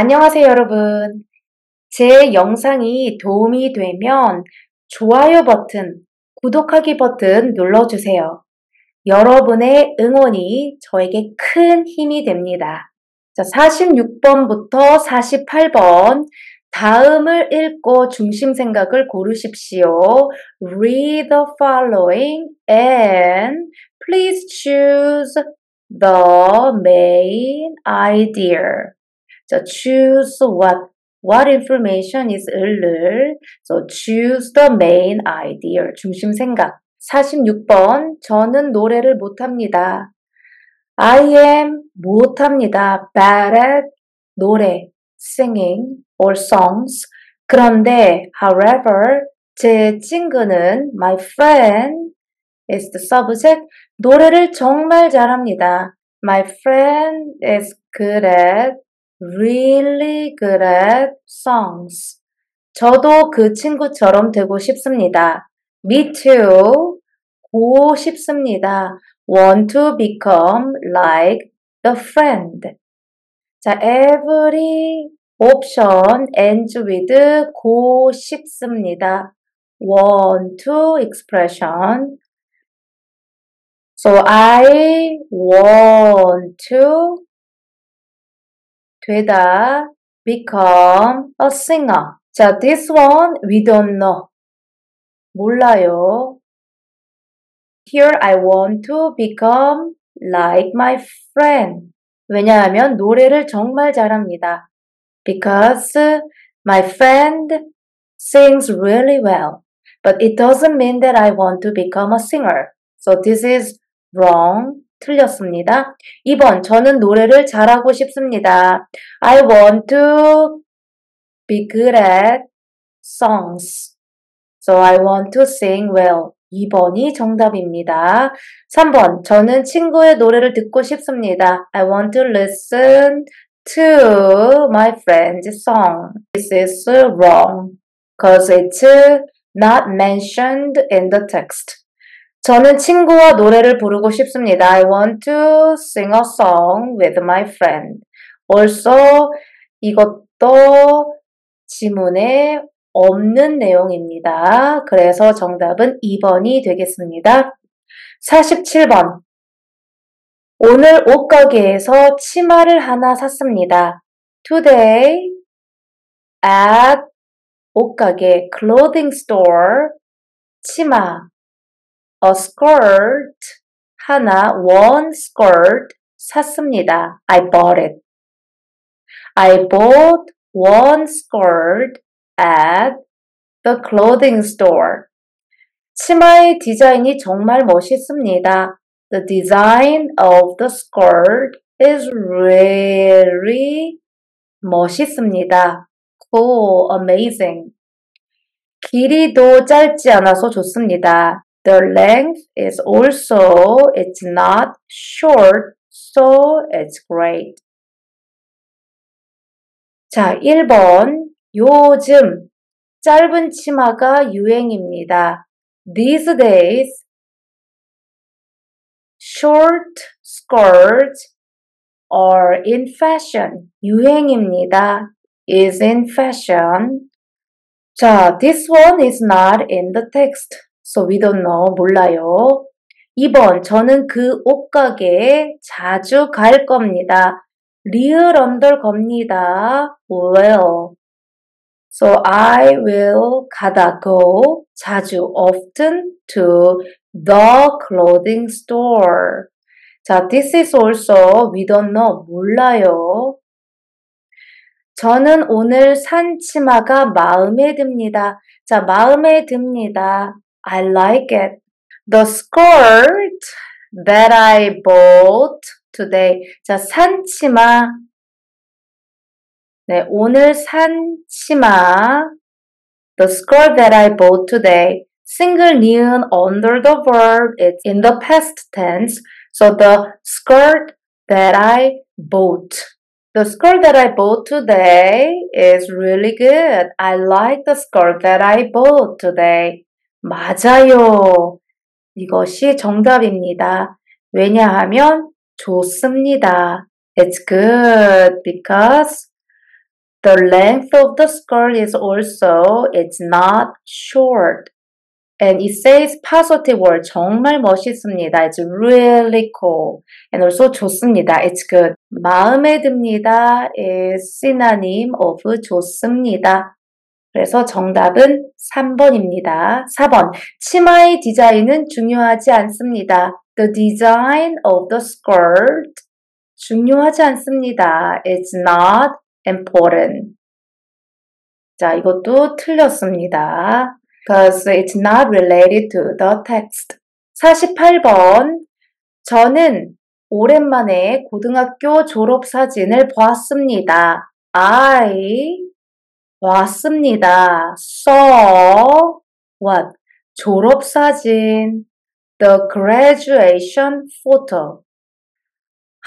안녕하세요 여러분. 제 영상이 도움이 되면 좋아요 버튼, 구독하기 버튼 눌러주세요. 여러분의 응원이 저에게 큰 힘이 됩니다. 자, 46번부터 48번 다음을 읽고 중심 생각을 고르십시오. Read the following and please choose the main idea. So choose what information is 을을. So choose the main idea. 중심 생각. 46번. 저는 노래를 못합니다. I am 못합니다. Bad at 노래, singing or songs. 그런데 however 제 친구는 my friend is the subject. 노래를 정말 잘합니다. My friend is good at really good at songs. 저도 그 친구처럼 되고 싶습니다. Me too. 고 싶습니다. Want to become like the friend. 자, every option ends with 고 싶습니다. Want to expression. So I want to 되다, become a singer. 자, this one we don't know. 몰라요. Here I want to become like my friend. 왜냐하면 노래를 정말 잘합니다. Because my friend sings really well. But it doesn't mean that I want to become a singer. So this is wrong. 틀렸습니다. 2번, 저는 노래를 잘하고 싶습니다. I want to be good at songs. So I want to sing well. 2번이 정답입니다. 3번, 저는 친구의 노래를 듣고 싶습니다. I want to listen to my friend's song. This is wrong. Because it's not mentioned in the text. 저는 친구와 노래를 부르고 싶습니다. I want to sing a song with my friend. Also, 이것도 지문에 없는 내용입니다. 그래서 정답은 2번이 되겠습니다. 47번. 오늘 옷가게에서 치마를 하나 샀습니다. Today, at 옷가게, clothing store, 치마. A skirt, 하나, one skirt, 샀습니다. I bought it. I bought one skirt at the clothing store. 치마의 디자인이 정말 멋있습니다. The design of the skirt is really 멋있습니다. Cool, amazing. 길이도 짧지 않아서 좋습니다. The length is also, it's not short, so it's great. 자, 1번. 요즘 짧은 치마가 유행입니다. These days, short skirts are in fashion. 유행입니다. Is in fashion. 자, this one is not in the text. So we don't know. 몰라요. 2번. 저는 그 옷가게에 자주 갈 겁니다. 리을 언덜 겁니다. will. So I will 가다 go 자주 often to the clothing store. 자, this is also we don't know. 몰라요. 저는 오늘 산 치마가 마음에 듭니다. 자, 마음에 듭니다. I like it. The skirt that I bought today. 자, 산 치마. 네, 오늘 산 치마. The skirt that I bought today. Single noun under the verb. It's in the past tense. So the skirt that I bought. The skirt that I bought today is really good. I like the skirt that I bought today. 맞아요. 이것이 정답입니다. 왜냐하면 좋습니다. It's good because The length of the skirt is also, it's not short. And it says positive word. 정말 멋있습니다. It's really cool. And also 좋습니다. It's good. 마음에 듭니다. is synonym of 좋습니다. 그래서 정답은 3번입니다. 4번. 치마의 디자인은 중요하지 않습니다. The design of the skirt. 중요하지 않습니다. It's not important. 자, 이것도 틀렸습니다. Because it's not related to the text. 48번. 저는 오랜만에 고등학교 졸업사진을 보았습니다. I 보았습니다. saw what? 졸업사진. The graduation photo.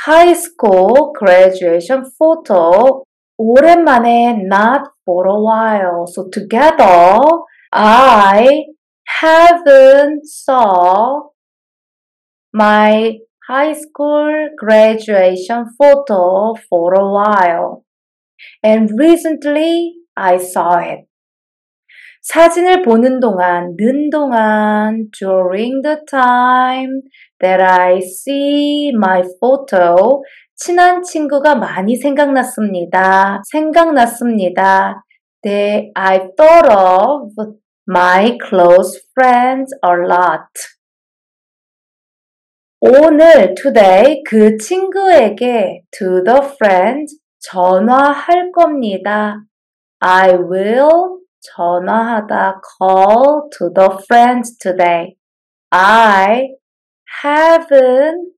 High school graduation photo. 오랜만에 not for a while. So together I haven't saw my high school graduation photo for a while. And recently I saw it. 사진을 보는 동안, during the time that I see my photo, 친한 친구가 많이 생각났습니다. That I thought of my close friends a lot. 오늘, today, 그 친구에게, to the friend, 전화할 겁니다. I will 전화하다 call to the friends today. I haven't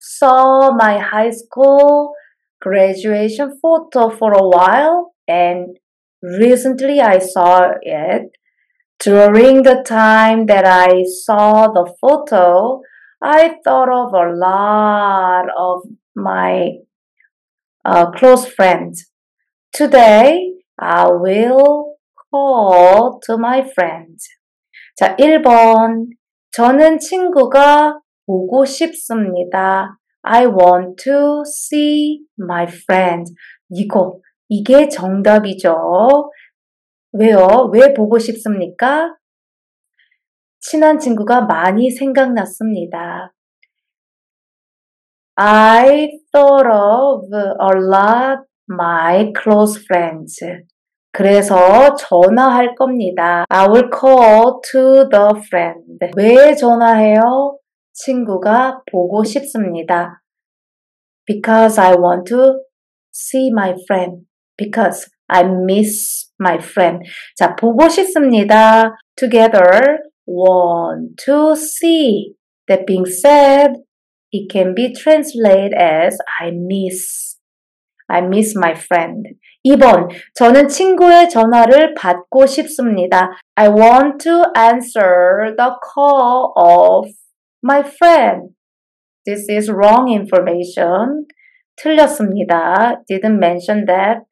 saw my high school graduation photo for a while and recently I saw it. During the time that I saw the photo, I thought of a lot of my close friends. Today, I will call to my friends. 자, 1번. 저는 친구가 보고 싶습니다. I want to see my friends. 이게 정답이죠. 왜요? 왜 보고 싶습니까? 친한 친구가 많이 생각났습니다. I thought of a lot my close friends. 그래서 전화할 겁니다. I will call to the friend. 왜 전화해요? 친구가 보고 싶습니다. Because I want to see my friend. Because I miss my friend. 자, 보고 싶습니다. Together, want to see. That being said, it can be translated as I miss my friend. 2번. 저는 친구의 전화를 받고 싶습니다. I want to answer the call of my friend. This is wrong information. 틀렸습니다. Didn't mention that.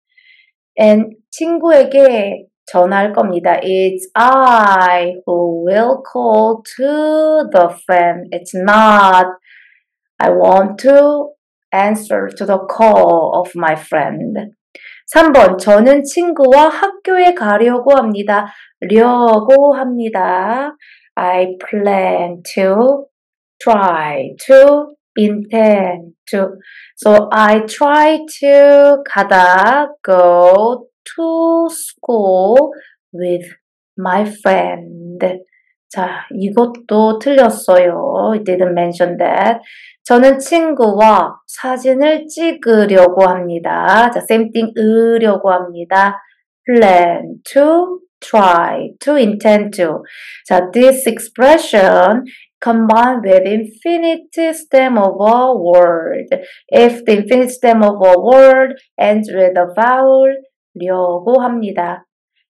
And 친구에게 전화할 겁니다. It's I who will call to the friend. It's not I want to answer to the call of my friend. 3번. 저는 친구와 학교에 가려고 합니다. I plan to, try to, intend to. So I try to 가다, go to school with my friend. 자, 이것도 틀렸어요. It didn't mention that. 저는 친구와 사진을 찍으려고 합니다. 자, same thing, 으려고 합니다. Plan to, try to, intend to. 자, this expression combined with infinitive stem of a word. If the infinitive stem of a word ends with a vowel, 려고 합니다.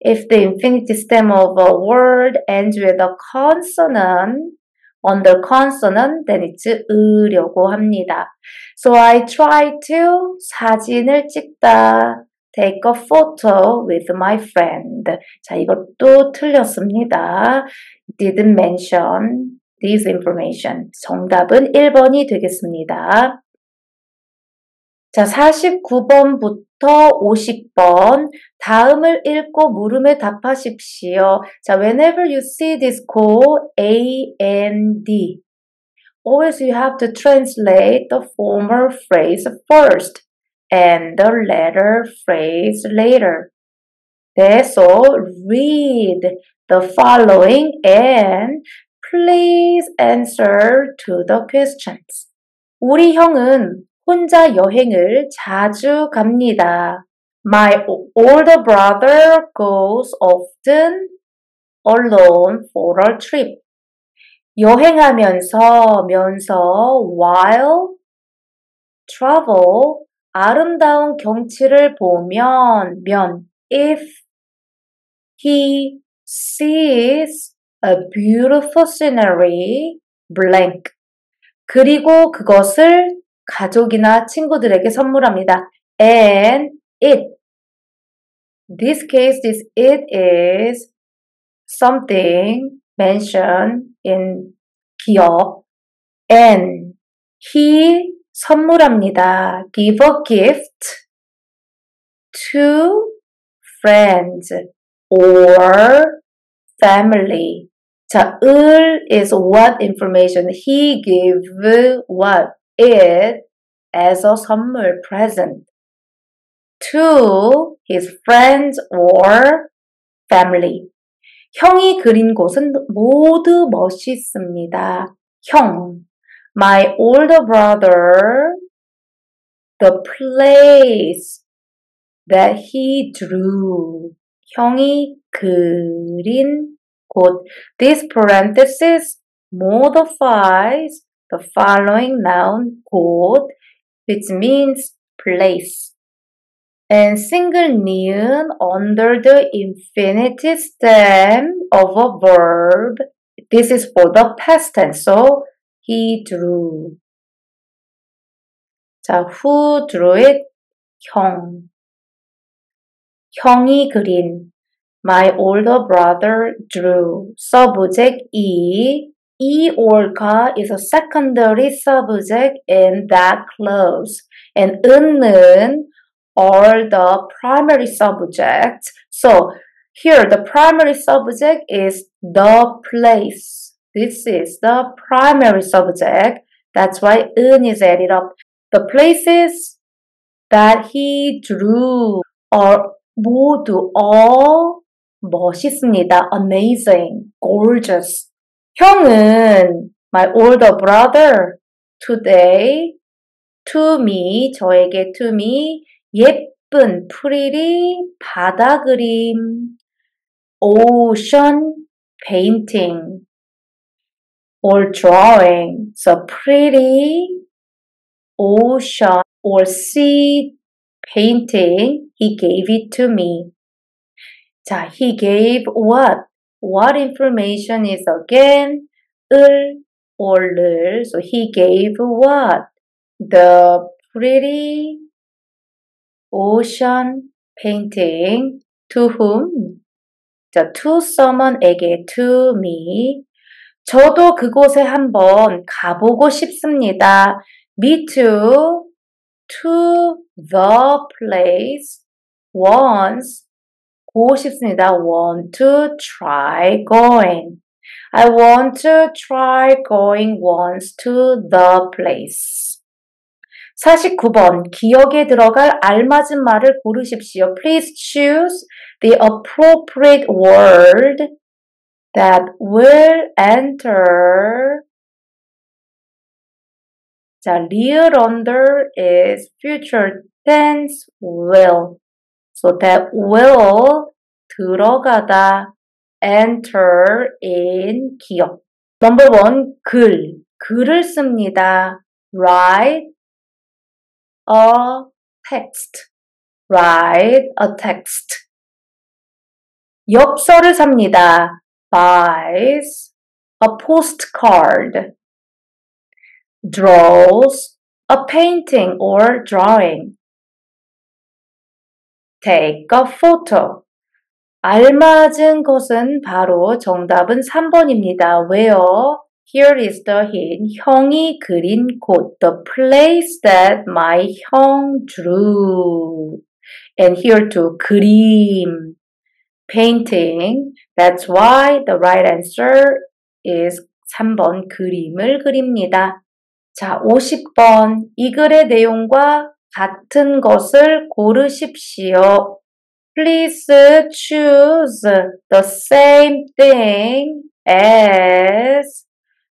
If the infinitive stem of a word ends with a consonant, under consonant, then it's 으려고 합니다. So I try to 사진을 찍다, take a photo with my friend. 자, 이것도 틀렸습니다. Didn't mention this information. 정답은 1번이 되겠습니다. 자, 49번부터 50번 다음을 읽고 물음에 답하십시오. 자, whenever you see this call A and D, always you have to translate the former phrase first and the latter phrase later. So read the following and please answer to the questions. 우리 형은 혼자 여행을 자주 갑니다. My older brother goes often alone for a trip. while travel, 아름다운 경치를 보면, if he sees a beautiful scenery, blank. 그리고 그것을 가족이나 친구들에게 선물합니다. And it. This case, this it is something mentioned in 기업. And he 선물합니다. Give a gift to friends or family. 자, 을 is what information. He give what? It as a 선물, present, to his friends or family. 형이 그린 곳은 모두 멋있습니다. 형, my older brother, the place that he drew. 형이 그린 곳. This parenthesis modifies the following noun, 곳, which means place, and single noun under the infinitive stem of a verb. This is for the past tense. So he drew. 자, who drew it? 형. 형이 그린. My older brother drew. Subject E. E or ka is a secondary subject in that clause, and 은는 are the primary subjects. So here the primary subject is the place. This is the primary subject. That's why 은 is added up. The places that he drew are 모두 all 멋있습니다, amazing, gorgeous. 형은 my older brother today to me, 저에게 to me, 예쁜 pretty 바다 그림, ocean painting or drawing. So pretty ocean or sea painting, he gave it to me. 자, he gave what? What information is again? 을 or 를. So he gave what? The pretty ocean painting. To whom? To someone에게, to me. 저도 그곳에 한번 가보고 싶습니다. Me too. To the place once. 보고 싶습니다. Want to try going. I want to try going once to the place. 49번. 기억에 들어갈 알맞은 말을 고르십시오. Please choose the appropriate word that will enter. 자, rear under is future tense will. So that will, 들어가다, enter in 기억. Number one, 글. 글을 씁니다. Write a text. Write a text. 엽서를 삽니다. Buys a postcard. Draws a painting or drawing. Take a photo. 알맞은 것은 바로 정답은 3번입니다. Where? Here is the hint. 형이 그린 곳. The place that my 형 drew. And here too, 그림, painting. That's why the right answer is 3번, 그림을 그립니다. 자, 50번. 이 글의 내용과 같은 것을 고르십시오. Please choose the same thing as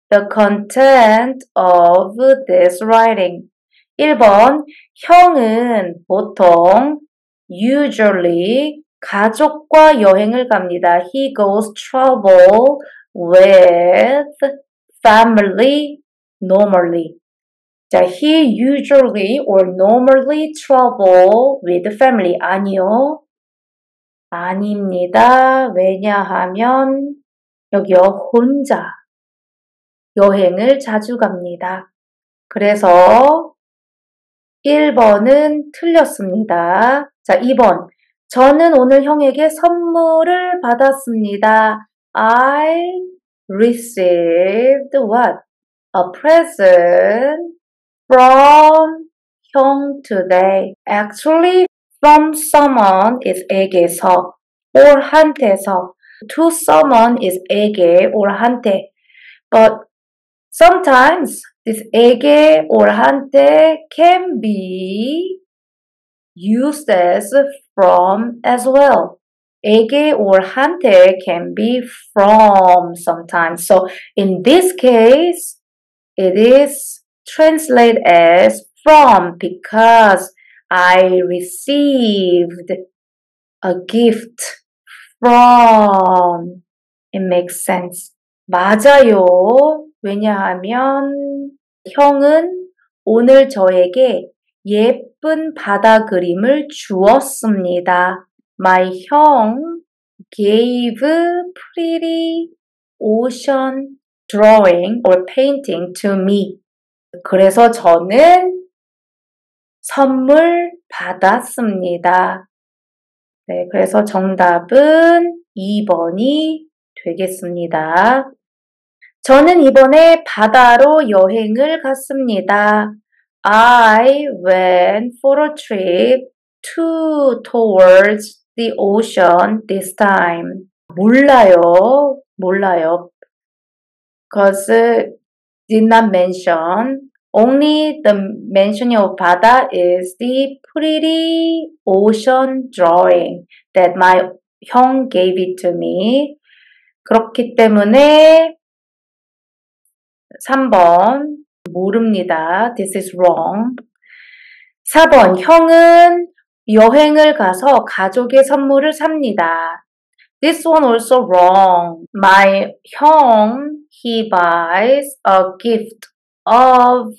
the content of this writing. 1번, 형은 보통 usually 가족과 여행을 갑니다. He goes travel with family normally. 자, he usually or normally travel with family. 아니요. 아닙니다. 왜냐하면 여기요, 혼자 여행을 자주 갑니다. 그래서 1번은 틀렸습니다. 자, 2번. 저는 오늘 형에게 선물을 받았습니다. I received what? A present from 형 today. Actually, from someone is 에게서 or 한테서. To someone is 에게 or 한테. But sometimes this 에게 or 한테 can be used as from as well. 에게 or 한테 can be from sometimes. So in this case, it is translated as from because I received a gift from. It makes sense. 맞아요. 왜냐하면 형은 오늘 저에게 예쁜 바다 그림을 주었습니다. My 형 gave pretty ocean drawing or painting to me. 그래서 저는 선물 받았습니다. 네, 그래서 정답은 2번이 되겠습니다. 저는 이번에 바다로 여행을 갔습니다. I went for a trip towards the ocean this time. 몰라요. 몰라요. Because did not mention. Only the mentioning of 바다 is the pretty ocean drawing that my 형 gave it to me. 그렇기 때문에 3번 모릅니다. This is wrong. 4번, 형은 여행을 가서 가족의 선물을 삽니다. This one also wrong. My 형, he buys a gift of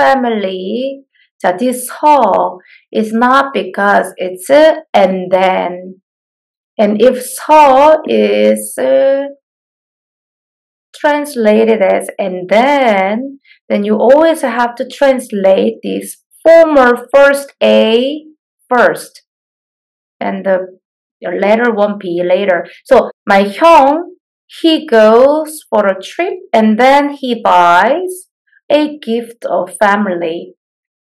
family. 자, this so is not because it's and then. And if so is translated as and then you always have to translate this former first A first and the latter one B later. So my 형, he goes for a trip and then he buys a gift of family.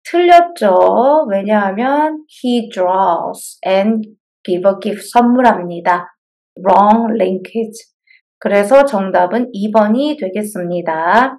틀렸죠. 왜냐하면 he draws and give a gift, 선물합니다. Wrong linkage. 그래서 정답은 2번이 되겠습니다.